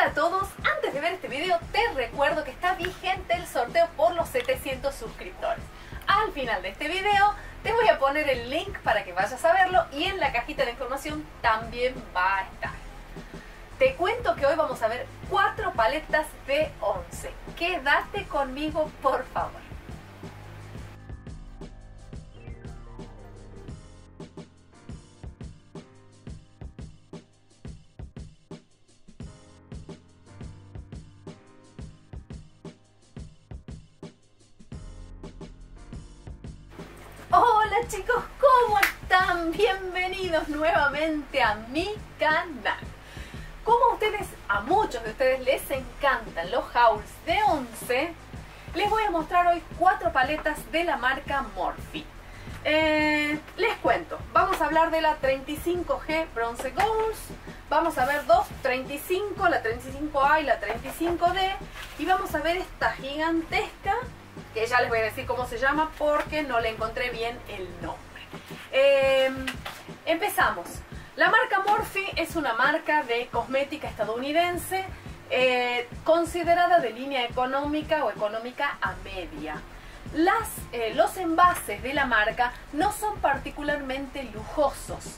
Hola a todos, antes de ver este video te recuerdo que está vigente el sorteo por los 700 suscriptores. Al final de este video te voy a poner el link para que vayas a verlo y en la cajita de información también va a estar. Te cuento que hoy vamos a ver 4 paletas de Once. Quédate conmigo, por favor. Hola chicos, ¿cómo están? Bienvenidos nuevamente a mi canal. Como a muchos de ustedes les encantan los hauls de Once, les voy a mostrar hoy 4 paletas de la marca Morphe. Les cuento, vamos a hablar de la 35G Bronze Goals, vamos a ver dos 35, la 35A y la 35D, y vamos a ver esta gigantesca, que ya les voy a decir cómo se llama porque no le encontré bien el nombre. Empezamos. La marca Morphe es una marca de cosmética estadounidense considerada de línea económica o económica a media. Los envases de la marca no son particularmente lujosos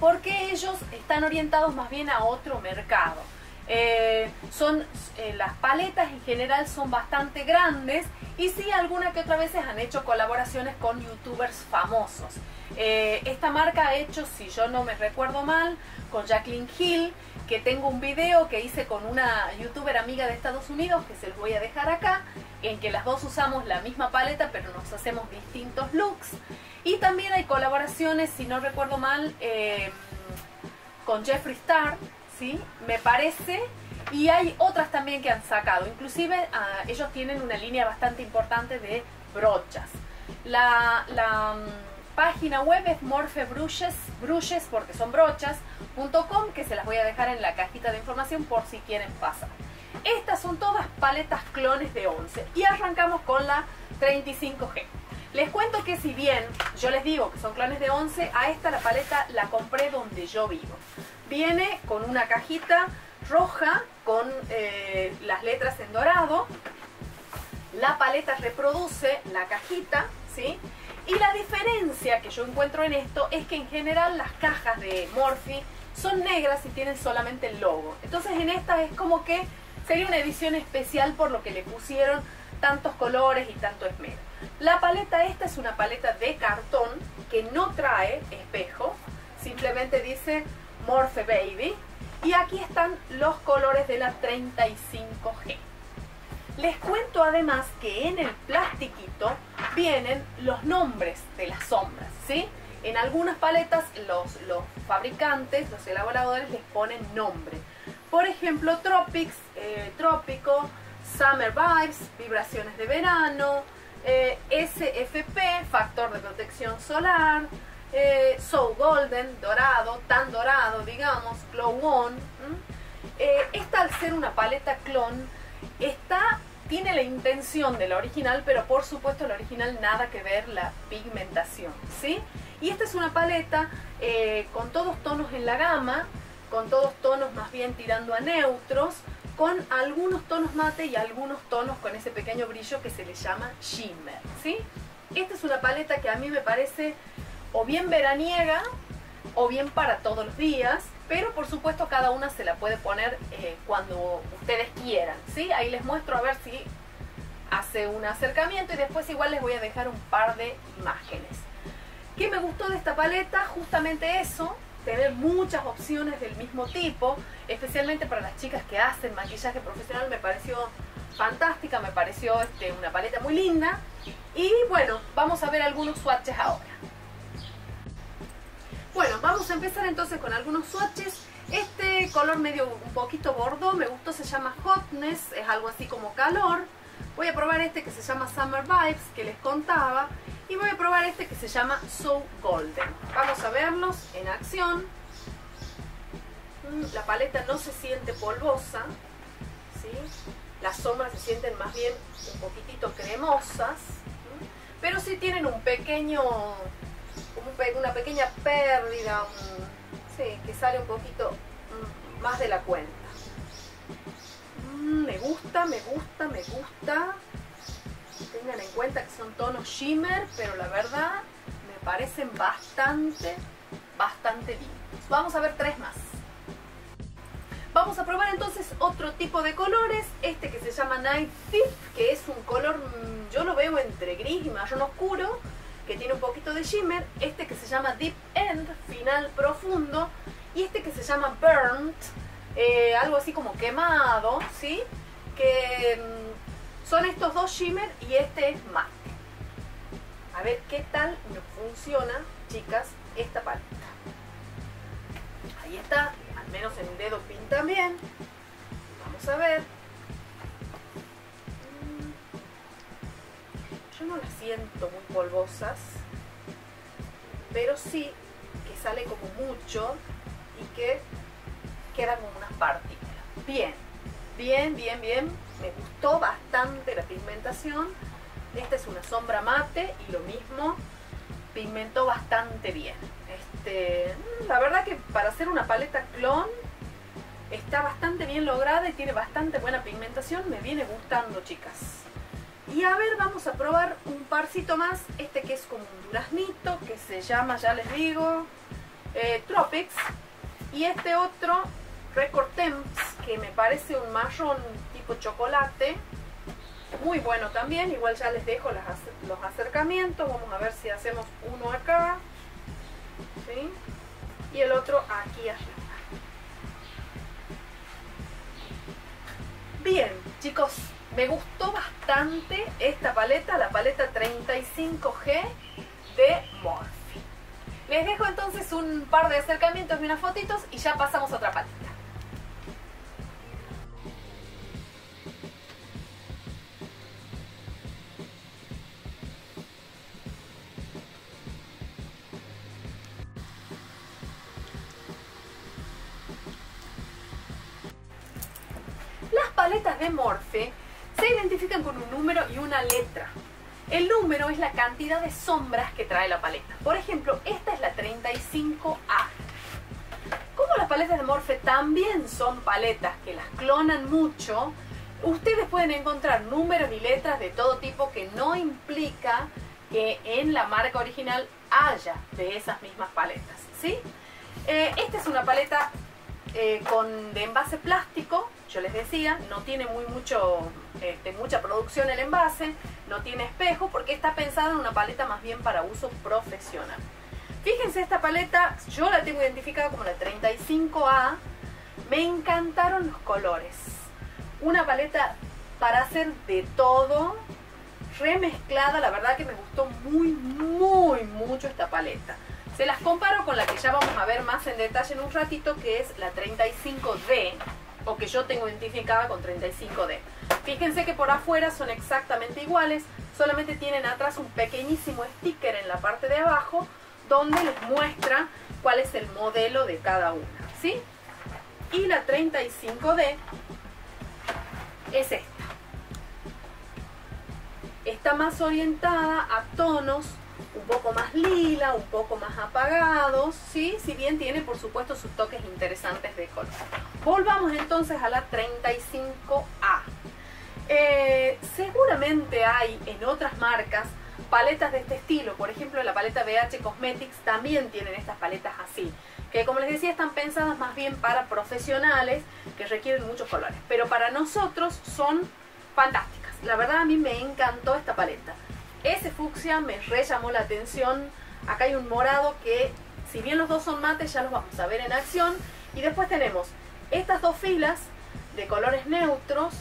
porque ellos están orientados más bien a otro mercado. Las paletas en general son bastante grandes y sí, alguna que otra veces han hecho colaboraciones con youtubers famosos. Esta marca ha hecho, si yo no me recuerdo mal, con Jacqueline Hill, que tengo un video que hice con una youtuber amiga de Estados Unidos, que se los voy a dejar acá, en que las dos usamos la misma paleta pero nos hacemos distintos looks. Y también hay colaboraciones, si no recuerdo mal, con Jeffree Star, ¿sí? Me parece, y hay otras también que han sacado, inclusive ellos tienen una línea bastante importante de brochas. La página web es morphebrushes, porque son brochas.com, que se las voy a dejar en la cajita de información por si quieren pasar. Estas son todas paletas clones de Once y arrancamos con la 35G. Les cuento que si bien yo les digo que son clones de Once, a esta la paleta la compré donde yo vivo. Viene con una cajita roja con las letras en dorado. La paleta reproduce la cajita, ¿sí? Y la diferencia que yo encuentro en esto es que en general las cajas de Morphe son negras y tienen solamente el logo. Entonces en esta es como que sería una edición especial por lo que le pusieron tantos colores y tanto esmero. La paleta esta es una paleta de cartón que no trae espejo, simplemente dice Morphe Baby, y aquí están los colores de la 35G. Les cuento además que en el plastiquito vienen los nombres de las sombras, ¿sí? En algunas paletas los fabricantes, los elaboradores les ponen nombre. Por ejemplo, Tropics, Trópico, Summer Vibes, Vibraciones de Verano, SFP, Factor de Protección Solar, So Golden, dorado, tan dorado, digamos, Glow On. Esta, al ser una paleta clon, tiene la intención de la original, pero por supuesto la original nada que ver la pigmentación, ¿sí? Y esta es una paleta con todos tonos en la gama, con todos tonos más bien tirando a neutros, con algunos tonos mate y algunos tonos con ese pequeño brillo que se le llama shimmer, ¿sí? Esta es una paleta que a mí me parece o bien veraniega o bien para todos los días, pero por supuesto cada una se la puede poner cuando ustedes quieran, ¿sí? Ahí les muestro a ver si hace un acercamiento y después igual les voy a dejar un par de imágenes. ¿Qué me gustó de esta paleta? Justamente eso, tener muchas opciones del mismo tipo, especialmente para las chicas que hacen maquillaje profesional. Me pareció fantástica, me pareció una paleta muy linda. Y bueno, vamos a ver algunos swatches ahora. Bueno, vamos a empezar entonces con algunos swatches. Este color medio un poquito bordeaux me gustó, se llama Hotness, es algo así como calor. Voy a probar este que se llama Summer Vibes, que les contaba. Y voy a probar este que se llama So Golden. Vamos a verlos en acción. La paleta no se siente polvosa, ¿sí? Las sombras se sienten más bien un poquitito cremosas, pero sí tienen un pequeño... una pequeña pérdida, sí, que sale un poquito más de la cuenta. me gusta. Tengan en cuenta que son tonos shimmer, pero la verdad me parecen bastante lindos. Vamos a ver tres más. Vamos a probar entonces otro tipo de colores, este que se llama Night Thief, que es un color, yo lo veo entre gris y marrón oscuro, que tiene un poquito de shimmer, este que se llama Deep End, final profundo, y este que se llama Burnt, algo así como quemado, ¿sí? Que son estos dos shimmer y este es matte. A ver qué tal nos funciona, chicas, esta paleta. Ahí está, al menos en un dedo pinta bien. Vamos a ver. Yo no las siento muy polvosas, pero sí que sale como mucho y que quedan como unas partículas. Bien. Me gustó bastante la pigmentación. Esta es una sombra mate y lo mismo, pigmentó bastante bien. La verdad que para hacer una paleta clon está bastante bien lograda y tiene bastante buena pigmentación. Me viene gustando, chicas. Y a ver, vamos a probar un parcito más. Este que es como un duraznito, que se llama, ya les digo, Tropics. Y este otro, Record Temps, que me parece un marrón tipo chocolate. Muy bueno también. Igual ya les dejo los acercamientos. Vamos a ver si hacemos uno acá, ¿sí? Y el otro aquí arriba. Bien, chicos, me gustó bastante esta paleta, la paleta 35G de Morphe. Les dejo entonces un par de acercamientos y unas fotitos y ya pasamos a otra paleta. Paletas de Morphe se identifican con un número y una letra. El número es la cantidad de sombras que trae la paleta. Por ejemplo, esta es la 35A. Como las paletas de Morphe también son paletas que las clonan mucho, ustedes pueden encontrar números y letras de todo tipo, que no implica que en la marca original haya de esas mismas paletas, ¿sí? Esta es una paleta de envase plástico. Yo les decía, no tiene mucha producción el envase, no tiene espejo, porque está pensada en una paleta más bien para uso profesional. Fíjense, esta paleta yo la tengo identificada como la 35A. Me encantaron los colores. Una paleta para hacer de todo, remezclada. La verdad que me gustó mucho esta paleta. Se las comparo con la que ya vamos a ver más en detalle en un ratito, que es la 35D, o que yo tengo identificada con 35D. Fíjense que por afuera son exactamente iguales, solamente tienen atrás un pequeñísimo sticker en la parte de abajo, donde les muestra cuál es el modelo de cada una, ¿sí? Y la 35D es esta. Está más orientada a tonos un poco más lila, un poco más apagados, ¿sí? Si bien tiene, por supuesto, sus toques interesantes de color. Volvamos entonces a la 35A. Seguramente hay en otras marcas paletas de este estilo. Por ejemplo, la paleta BH Cosmetics también tienen estas paletas así, que, como les decía, están pensadas más bien para profesionales que requieren muchos colores. Pero para nosotros son fantásticas. La verdad, a mí me encantó esta paleta. Ese fucsia me re llamó la atención. Acá hay un morado que, si bien los dos son mates, ya los vamos a ver en acción. Y después tenemos estas dos filas de colores neutros,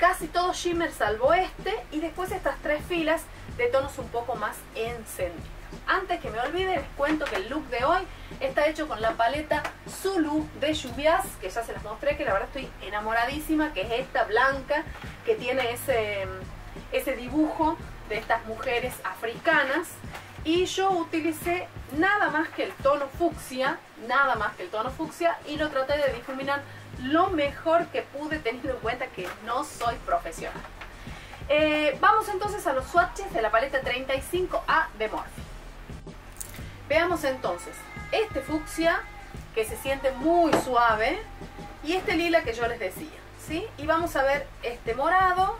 casi todo shimmer salvo este, y después estas tres filas de tonos un poco más encendidos. Antes que me olvide, les cuento que el look de hoy está hecho con la paleta Zulu de Juvias, que ya se las mostré, que la verdad estoy enamoradísima, que es esta blanca, que tiene ese dibujo de estas mujeres africanas. Y yo utilicé nada más que el tono fucsia, y lo traté de difuminar lo mejor que pude, teniendo en cuenta que no soy profesional. Vamos entonces a los swatches de la paleta 35A de Morphe. Veamos entonces este fucsia, que se siente muy suave, y este lila que yo les decía, ¿sí? Y vamos a ver este morado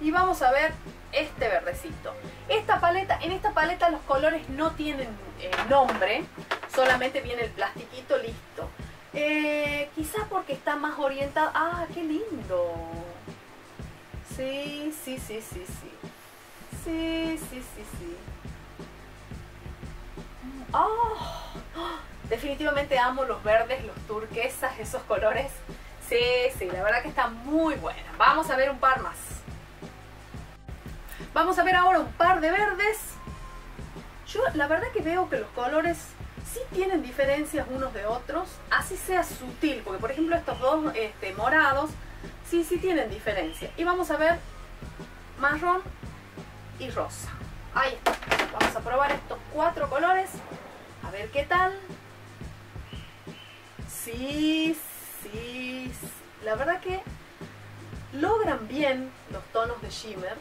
y vamos a ver este verdecito. Esta paleta, en esta paleta los colores no tienen nombre, solamente viene el plastiquito listo. Quizás porque está más orientada. ¡Ah, qué lindo! Sí, sí, sí, sí, sí. Sí, sí, sí, sí. ¡Oh! Definitivamente amo los verdes, los turquesas, esos colores. Sí, sí, la verdad que está muy buena. Vamos a ver un par más. Vamos a ver ahora un par de verdes. Yo la verdad que veo que los colores sí tienen diferencias unos de otros, así sea sutil, porque por ejemplo estos dos morados sí, sí tienen diferencia. Y vamos a ver marrón y rosa. Ahí está. Vamos a probar estos cuatro colores. A ver qué tal. Sí, sí, sí. La verdad que logran bien los tonos de shimmer.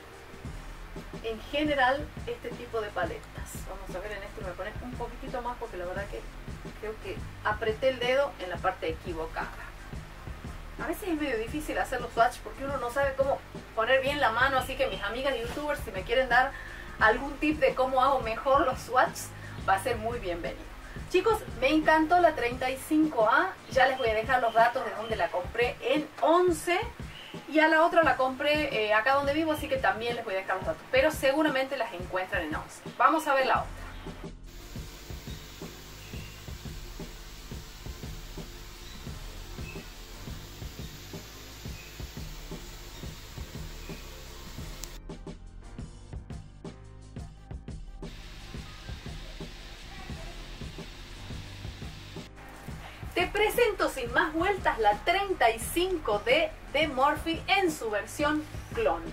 En general, este tipo de paletas. Vamos a ver, en este me pones un poquitito más porque la verdad que creo que apreté el dedo en la parte equivocada. A veces es medio difícil hacer los swatch porque uno no sabe cómo poner bien la mano, así que mis amigas youtubers, si me quieren dar algún tip de cómo hago mejor los swatches, va a ser muy bienvenido. Chicos, me encantó la 35A. Ya les voy a dejar los datos de donde la compré en Once. Y a la otra la compré acá donde vivo, así que también les voy a dejar los datos. Pero seguramente las encuentran en Once. Vamos a ver la otra. Te presento sin más vueltas la 35D de Morphe en su versión clon.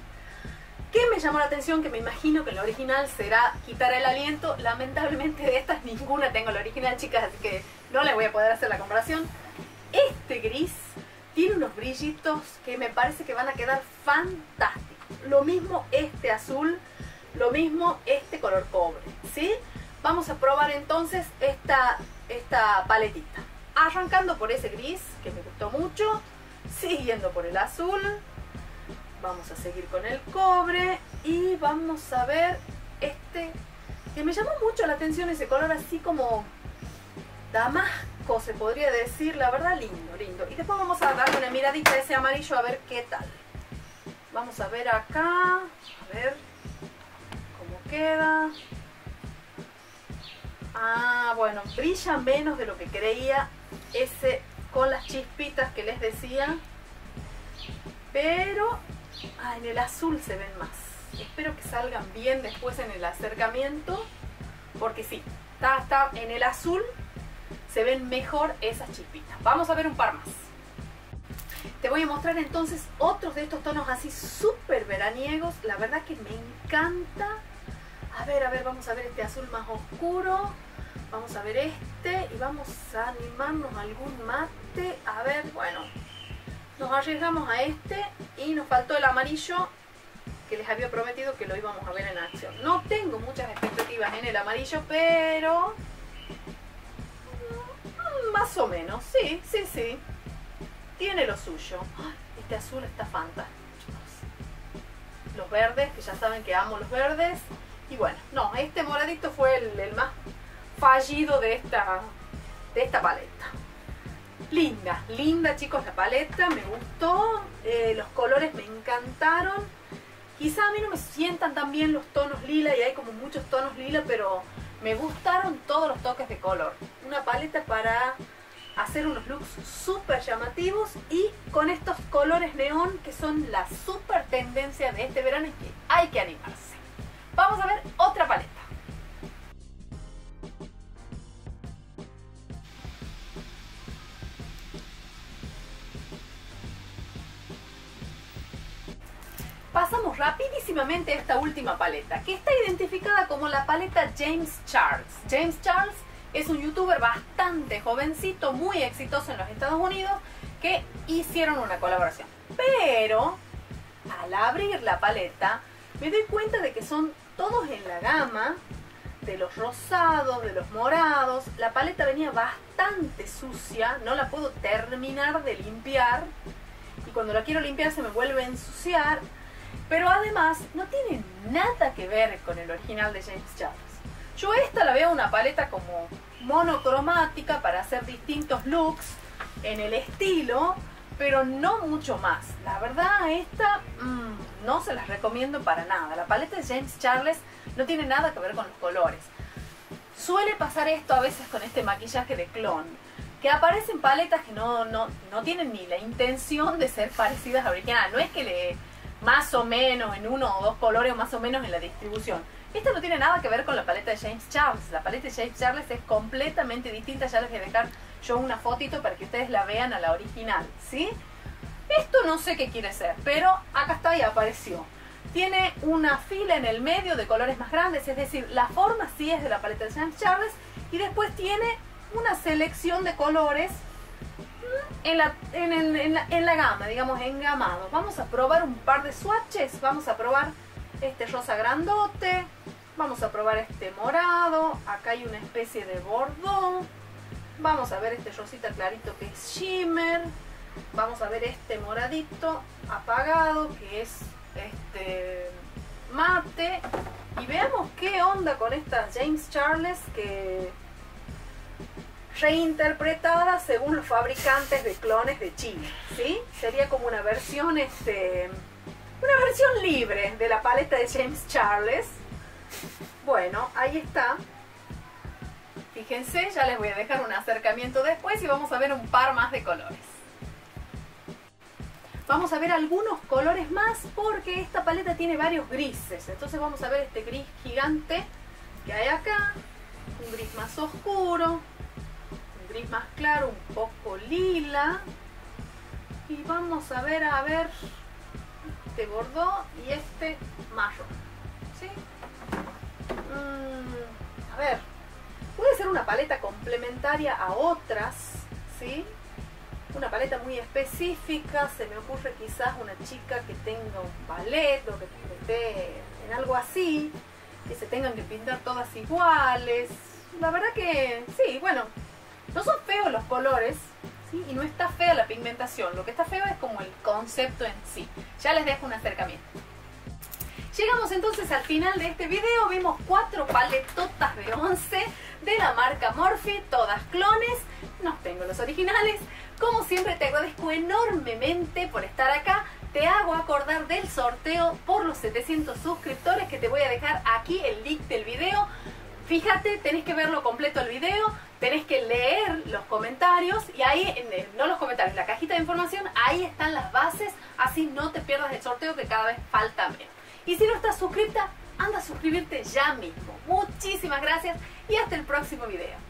¿Qué me llamó la atención? Que me imagino que la original será quitar el aliento. Lamentablemente de estas ninguna tengo la original, chicas, así que no les voy a poder hacer la comparación. Este gris tiene unos brillitos que me parece que van a quedar fantásticos. Lo mismo este azul, lo mismo este color cobre, ¿sí? Vamos a probar entonces esta paletita. Arrancando por ese gris, que me gustó mucho, siguiendo por el azul, vamos a seguir con el cobre y vamos a ver este, que me llamó mucho la atención ese color así como damasco, se podría decir, la verdad lindo, lindo. Y después vamos a darle una miradita a ese amarillo a ver qué tal. Vamos a ver acá, a ver cómo queda. Ah, bueno, brilla menos de lo que creía ese con las chispitas que les decía, pero en el azul se ven más. Espero que salgan bien después en el acercamiento, porque sí, está en el azul se ven mejor esas chispitas. Vamos a ver un par más. Te voy a mostrar entonces otros de estos tonos así súper veraniegos. La verdad que me encanta. A ver, vamos a ver este azul más oscuro. Vamos a ver este y vamos a animarnos a algún mate. A ver, bueno, nos arriesgamos a este y nos faltó el amarillo que les había prometido que lo íbamos a ver en acción. No tengo muchas expectativas en el amarillo, pero más o menos, sí, sí, sí. Tiene lo suyo. Este azul está fantástico. Los verdes, que ya saben que amo los verdes. Y bueno, no, este moradito fue el más fallido de esta paleta. Linda, linda chicos la paleta, me gustó, los colores me encantaron. Quizá a mí no me sientan tan bien los tonos lila y hay como muchos tonos lila, pero me gustaron todos los toques de color. Una paleta para hacer unos looks súper llamativos y con estos colores neón que son la súper tendencia de este verano y que hay que animarse. Vamos a ver otra paleta. Pasamos rapidísimamente a esta última paleta, que está identificada como la paleta James Charles. James Charles es un youtuber bastante jovencito, muy exitoso en los Estados Unidos, que hicieron una colaboración. Pero, al abrir la paleta, me doy cuenta de que son todos en la gama de los rosados, de los morados. La paleta venía bastante sucia, no la puedo terminar de limpiar. Y cuando la quiero limpiar se me vuelve a ensuciar. Pero además no tiene nada que ver con el original de James Charles. Yo esta la veo una paleta como monocromática para hacer distintos looks en el estilo, pero no mucho más. La verdad, esta no se las recomiendo para nada. La paleta de James Charles no tiene nada que ver con los colores. Suele pasar esto a veces con este maquillaje de clon, que aparecen paletas que no tienen ni la intención de ser parecidas a original. No es que le más o menos en uno o dos colores o más o menos en la distribución. Esta no tiene nada que ver con la paleta de James Charles. La paleta de James Charles es completamente distinta. Ya les voy a dejar yo una fotito para que ustedes la vean a la original, ¿sí? Esto no sé qué quiere ser, pero acá está y apareció. Tiene una fila en el medio de colores más grandes, es decir, la forma sí es de la paleta de James Charles. Y después tiene una selección de colores en la gama, digamos, engamados. Vamos a probar un par de swatches. Vamos a probar este rosa grandote, vamos a probar este morado, acá hay una especie de bordón, vamos a ver este rosita clarito que es shimmer, vamos a ver este moradito apagado que es este mate, y veamos qué onda con esta James Charles, que reinterpretada según los fabricantes de clones de China, ¿sí? Sería como una versión una versión libre de la paleta de James Charles. Bueno, ahí está. Fíjense, ya les voy a dejar un acercamiento después y vamos a ver un par más de colores. Vamos a ver algunos colores más porque esta paleta tiene varios grises. Entonces vamos a ver este gris gigante que hay acá, un gris más oscuro, un gris más claro, un poco lila. Y vamos a ver, este bordó y este marrón, ¿sí? A ver, puede ser una paleta complementaria a otras, ¿sí? Una paleta muy específica, se me ocurre quizás una chica que tenga un ballet o que esté en algo así, que se tengan que pintar todas iguales. La verdad que sí, bueno, no son feos los colores, ¿sí? Y no está fea la pigmentación, lo que está feo es como el concepto en sí. Ya les dejo un acercamiento. Llegamos entonces al final de este video. Vimos 4 paletotas de Once de la marca Morphe, todas clones, no tengo los originales. Como siempre te agradezco enormemente por estar acá. Te hago acordar del sorteo por los 700 suscriptores, que te voy a dejar aquí el link del video. Fíjate, tenés que verlo completo el video, tenés que leer los comentarios y ahí, no los comentarios, la cajita de información, ahí están las bases, así no te pierdas el sorteo, que cada vez falta menos. Y si no estás suscripta, anda a suscribirte ya mismo. Muchísimas gracias y hasta el próximo video.